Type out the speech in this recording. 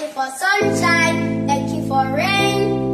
Thank you for sunshine, thank you for rain.